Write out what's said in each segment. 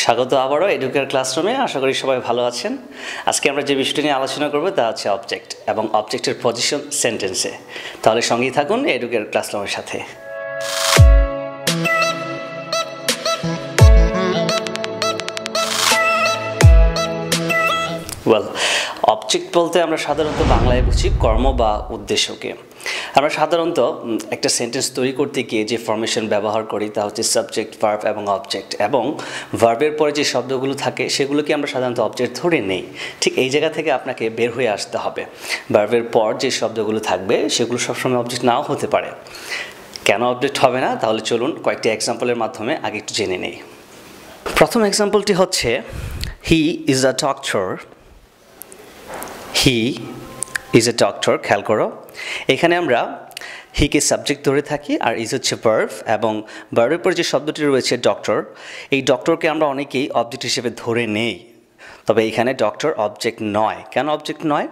স্বাগত আবারো এডুকেয়ার ক্লাসরুমে। আশা করি সবাই ভালো আছেন। আজকে আমরা যে বিষয়টি নিয়ে আলোচনা করব তা হচ্ছে অবজেক্ট এবং অবজেক্টের পজিশন সেন্টেন্সে। তাহলে সঙ্গেই থাকুন এডুকেয়ার ক্লাসরুমের সাথে। অবজেক্ট বলতে আমরা সাধারণত বাংলায় বুঝি কর্ম বা উদ্দেশ্যকে। আমরা সাধারণত একটা সেন্টেন্স তৈরি করতে গিয়ে যে ফর্মেশন ব্যবহার করি তা হচ্ছে সাবজেক্ট, ভার্ব এবং অবজেক্ট, এবং ভার্বের পরে যে শব্দগুলো থাকে সেগুলোকে আমরা সাধারণত অবজেক্ট ধরে নেই। ঠিক এই জায়গা থেকে আপনাকে বের হয়ে আসতে হবে। ভার্বের পর যে শব্দগুলো থাকবে সেগুলো সবসময় অবজেক্ট নাও হতে পারে। কেন অবজেক্ট হবে না, তাহলে চলুন কয়েকটি এক্সাম্পলের মাধ্যমে আগে একটু জেনে নেই। প্রথম এক্সাম্পলটি হচ্ছে he is a doctor. He is a doctor, খেয়াল করো এখানে আমরা হিকে সাবজেক্ট ধরে থাকি আর ইজ হচ্ছে ভার্ব, এবং ভার্বের পর যে শব্দটি রয়েছে ডক্টর, এই ডক্টরকে আমরা অনেকেই অবজেক্ট হিসেবে ধরে নেই। তবে এখানে ডক্টর অবজেক্ট নয়। কেন অবজেক্ট নয়?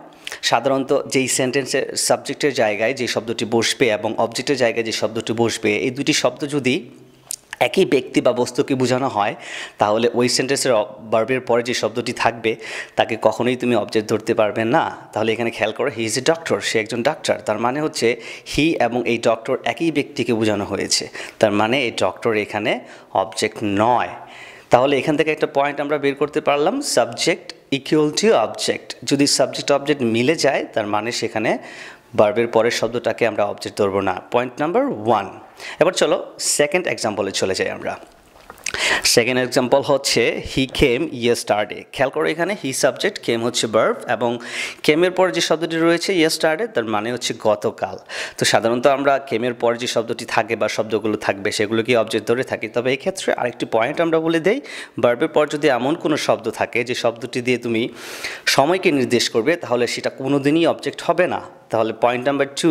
সাধারণত যেই সেন্টেন্সের সাবজেক্টের জায়গায় যে শব্দটি বসবে এবং অবজেক্টের জায়গায় যে শব্দটি বসবে, এই দুটি শব্দ যদি একই ব্যক্তি বা বস্তুকে বোঝানো হয় তাহলে ওই সেন্টেন্সের ভার্বের পরে যে শব্দটি থাকবে তাকে কখনোই তুমি অবজেক্ট ধরতে পারবে না। তাহলে এখানে খেয়াল করো হি ইজ এ ডক্টর, সে একজন ডাক্তার, তার মানে হচ্ছে হি এবং এই ডক্টর একই ব্যক্তিকে বোঝানো হয়েছে, তার মানে এই ডক্টর এখানে অবজেক্ট নয়। তাহলে এখান থেকে একটা পয়েন্ট আমরা বের করতে পারলাম, সাবজেক্ট ইকুয়াল টু অবজেক্ট। যদি সাবজেক্ট অবজেক্ট মিলে যায় তার মানে সেখানে ভার্বের পরের শব্দটাকে আমরা অবজেক্ট ধরবো না। Point number one. এবার চলো সেকেন্ড এক্সাম্পলে চলে যাই আমরা। সেকেন্ড এক্সাম্পল হচ্ছে হি কেম ইয়েস্টারডে। খেয়াল করো এখানে হি সাবজেক্ট, কেম হচ্ছে ভার্ব, এবং কেমের পরে যে শব্দটি রয়েছে ইয়েস্টারডে, তার মানে হচ্ছে গতকাল। তো সাধারণত আমরা কেমের পরে যে শব্দটি থাকে বা শব্দগুলো থাকবে সেগুলোকে অবজেক্ট ধরে থাকি। তবে এই ক্ষেত্রে আরেকটি পয়েন্ট আমরা বলে দেই, ভার্বের পর যদি এমন কোনো শব্দ থাকে যে শব্দটি দিয়ে তুমি সময়কে নির্দেশ করবে তাহলে সেটা কোনোদিনই অবজেক্ট হবে না। তাহলে পয়েন্ট নাম্বার টু,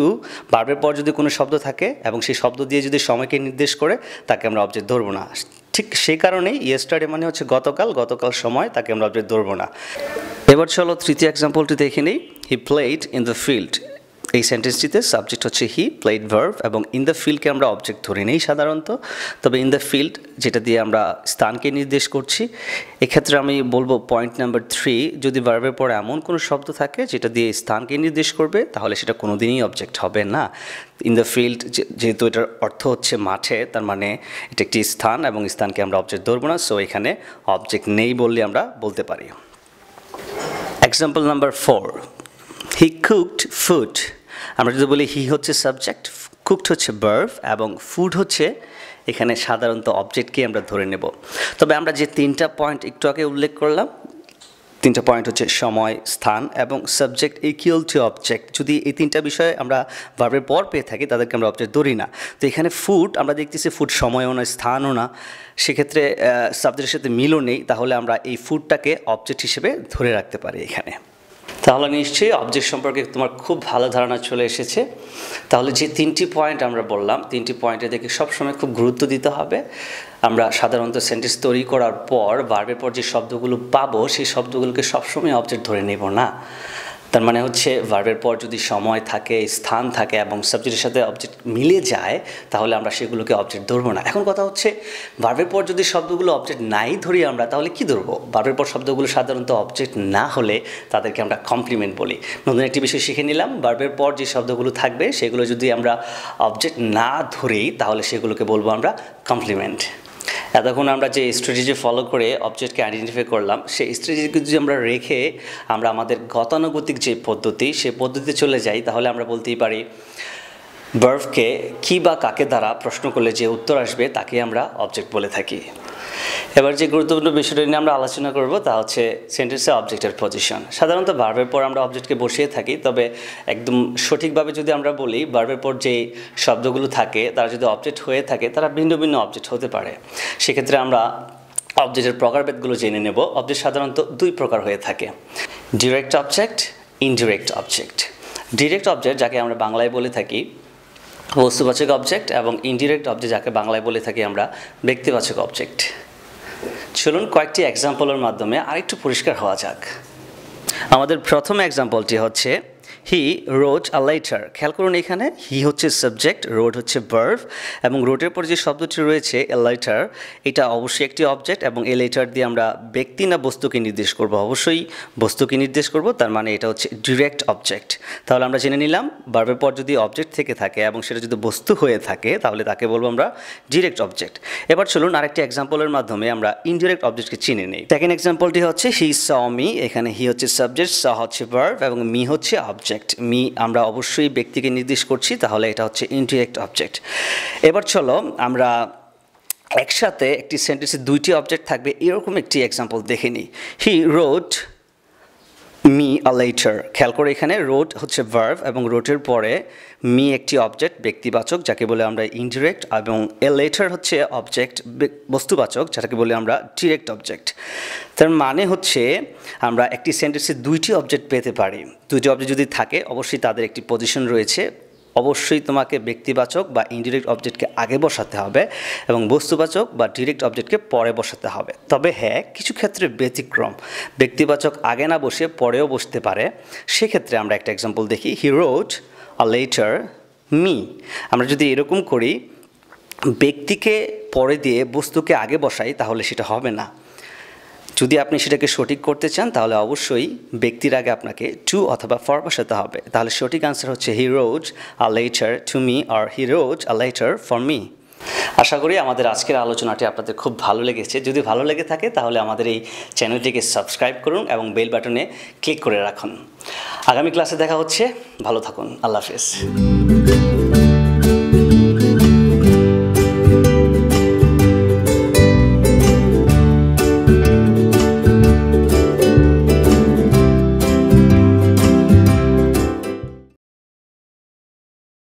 ভার্বের পর যদি কোনো শব্দ থাকে এবং সেই শব্দ দিয়ে যদি সময়কে নির্দেশ করে তাকে আমরা অবজেক্ট ধরবো না। ঠিক সেই কারণেই ইয়েস্টারডে মানে হচ্ছে গতকাল, গতকাল সময়, তাকে আমরা অবজেক্ট ধরবো না। এবার চলো তৃতীয় এক্সাম্পলটি দেখে নিই। He played in the field. এই সেন্টেন্সটিতে সাবজেক্ট হচ্ছে হি, প্লেড ভার্ব, এবং ইন দ্য ফিল্ডকে আমরা অবজেক্ট ধরে নেই সাধারণত। তবে ইন দ্য ফিল্ড যেটা দিয়ে আমরা স্থানকে নির্দেশ করছি, এক্ষেত্রে আমি বলবো পয়েন্ট নাম্বার থ্রি, যদি ভার্বের পরে এমন কোনো শব্দ থাকে যেটা দিয়ে স্থানকে নির্দেশ করবে তাহলে সেটা কোনোদিনই অবজেক্ট হবে না। ইন দ্য ফিল্ড যেহেতু এটার অর্থ হচ্ছে মাঠে, তার মানে এটা একটি স্থান এবং স্থানকে আমরা অবজেক্ট ধরবো না। সো এখানে অবজেক্ট নেই বললে আমরা বলতে পারি। Example number four, he cooked food. আমরা যদি বলি হি হচ্ছে সাবজেক্ট, কুকড হচ্ছে ভার্ব, এবং ফুড হচ্ছে এখানে সাধারণত অবজেক্টকেই আমরা ধরে নেব। তবে আমরা যে তিনটা পয়েন্ট একটু আগে উল্লেখ করলাম, তিনটা পয়েন্ট হচ্ছে সময়, স্থান এবং সাবজেক্ট ইকুয়াল টু অবজেক্ট, যদি এই তিনটা বিষয়ে আমরা ভার্বের পর পেয়ে থাকি তাদেরকে আমরা অবজেক্ট ধরি না। তো এখানে ফুড আমরা দেখতেছি ফুড সময়ও না, স্থানও না, সেক্ষেত্রে সাবজেক্টের সাথে মিলও নেই, তাহলে আমরা এই ফুডটাকে অবজেক্ট হিসেবে ধরে রাখতে পারি এখানে। তাহলে নিশ্চয়ই অবজেক্ট সম্পর্কে তোমার খুব ভালো ধারণা চলে এসেছে। তাহলে যে তিনটি পয়েন্ট আমরা বললাম, তিনটি পয়েন্টে দেখে সবসময় খুব গুরুত্ব দিতে হবে। আমরা সাধারণত সেন্টেন্স তৈরি করার পর ভার্বের পর যে শব্দগুলো পাবো সেই শব্দগুলোকে সবসময় অবজেক্ট ধরে নেব না। তার মানে হচ্ছে ভার্বের পর যদি সময় থাকে, স্থান থাকে এবং সাবজেক্টের সাথে অবজেক্ট মিলে যায় তাহলে আমরা সেগুলোকে অবজেক্ট ধরবো না। এখন কথা হচ্ছে ভার্বের পর যদি শব্দগুলো অবজেক্ট নাই ধরি আমরা তাহলে কি ধরবো? ভার্বের পর শব্দগুলো সাধারণত অবজেক্ট না হলে তাদেরকে আমরা কমপ্লিমেন্ট বলি। নতুন একটি বিষয় শিখে নিলাম, ভার্বের পর যে শব্দগুলো থাকবে সেগুলো যদি আমরা অবজেক্ট না ধরি তাহলে সেগুলোকে বলবো আমরা কমপ্লিমেন্ট। এতক্ষণ আমরা যে স্ট্র্যাটেজি ফলো করে অবজেক্টকে আইডেন্টিফাই করলাম, সেই স্ট্র্যাটেজিকে যদি আমরা রেখে আমরা আমাদের গতানুগতিক যে পদ্ধতি সেই পদ্ধতিতে চলে যাই তাহলে আমরা বলতেই পারি ভার্বকে কী বা কাকে দ্বারা প্রশ্ন করলে যে উত্তর আসবে তাকে আমরা অবজেক্ট বলে থাকি। এবার যে গুরুত্বপূর্ণ বিষয়টি নিয়ে আমরা আলোচনা করব তা হচ্ছে সেন্টেন্সে অবজেক্টের পজিশন। সাধারণত ভার্বের পর আমরা অবজেক্টকে বসিয়ে থাকি, তবে একদম সঠিকভাবে যদি আমরা বলি ভার্বের পর যে শব্দগুলো থাকে তারা যদি অবজেক্ট হয়ে থাকে তারা ভিন্ন ভিন্ন অবজেক্ট হতে পারে। সেক্ষেত্রে আমরা অবজেক্টের প্রকারভেদগুলো জেনে নেব। অবজেক্ট সাধারণত দুই প্রকার হয়ে থাকে, direct object, indirect object. Direct object যাকে আমরা বাংলায় বলে থাকি বস্তুবাচক অবজেক্ট, এবং ইনডিরেক্ট অবজেক্ট যাকে বাংলায় বলে থাকি আমরা ব্যক্তিবাচক অবজেক্ট। চলুন কয়েকটি এক্সাম্পলের মাধ্যমে আরেকটু পরিষ্কার হওয়া যাক। আমাদের প্রথম এক্সাম্পলটি হচ্ছে He wrote a letter. খেয়াল করুন এখানে he হচ্ছে subject, wrote হচ্ছে verb এবং wrote এর পরে যে শব্দটি রয়েছে a letter এটা অবশ্যই একটি object এবং a letter দিয়ে আমরা ব্যক্তি না বস্তুকে নির্দেশ করব অবশ্যই বস্তুকে নির্দেশ করব তার মানে এটা হচ্ছে direct object তাহলে আমরা জেনে নিলাম verb এর পর যদি object থেকে থাকে এবং সেটা যদি বস্তু হয়ে থাকে তাহলে তাকে বলবো আমরা direct object এবার চলুন আরেকটি example এর মাধ্যমে আমরা indirect object কে চিনে নেই second example টি হচ্ছে he saw me এখানে he হচ্ছে subject saw হচ্ছে verb এবং me হচ্ছে object মি আমরা অবশ্যই ব্যক্তিকে নির্দেশ করছি তাহলে এটা হচ্ছে ইনডিরেক্ট অবজেক্ট এবার চলো আমরা একসাথে একটি সেন্টেন্সে দুইটি অবজেক্ট থাকবে এরকম একটি एग्जांपल দেখে নি he wrote me a letter খেয়াল করে এখানে রোট হচ্ছে ভার্ব এবং রোটের পরে মি একটি অবজেক্ট ব্যক্তিবাচক যাকে বলে আমরা ইনডিরেক্ট এবং এ লেটার হচ্ছে অবজেক্ট বস্তুবাচক যাকে বলে আমরা ডাইরেক্ট অবজেক্ট তার মানে হচ্ছে আমরা একটি সেন্টেন্সে দুইটি অবজেক্ট পেতে পারি দুইটি অবজেক্ট যদি থাকে অবশ্যই তাদের একটি পজিশন রয়েছে অবশ্যই তোমাকে ব্যক্তিবাচক বা ইনডিরেক্ট অবজেক্টকে আগে বসাতে হবে এবং বস্তুবাচক বা ডাইরেক্ট অবজেক্টকে পরে বসাতে হবে তবে হ্যাঁ কিছু ক্ষেত্রে ব্যতিক্রম ব্যক্তিবাচক আগে না বসে পরেও বসতে পারে সেই ক্ষেত্রে আমরা একটা एग्जांपल দেখি he wrote a letter me আমরা যদি এরকম করি ব্যক্তিকে পরে দিয়ে বস্তুকে আগে বসাই তাহলে সেটা হবে না যদি আপনি সেটাকে সঠিক করতে চান তাহলে অবশ্যই ব্যক্তির আগে আপনাকে to অথবা for বসাতে হবে তাহলে সঠিক आंसर হচ্ছে he wrote a letter to me or he wrote a letter for me আশা করি আমাদের আজকের আলোচনাটি আপনাদের খুব ভালো লেগেছে যদি ভালো লেগে থাকে তাহলে আমাদের এই চ্যানেলটিকে সাবস্ক্রাইব করুন এবং বেল বাটনে ক্লিক করে রাখুন আগামী ক্লাসে দেখা হচ্ছে ভালো থাকুন আল্লাহ হাফেজ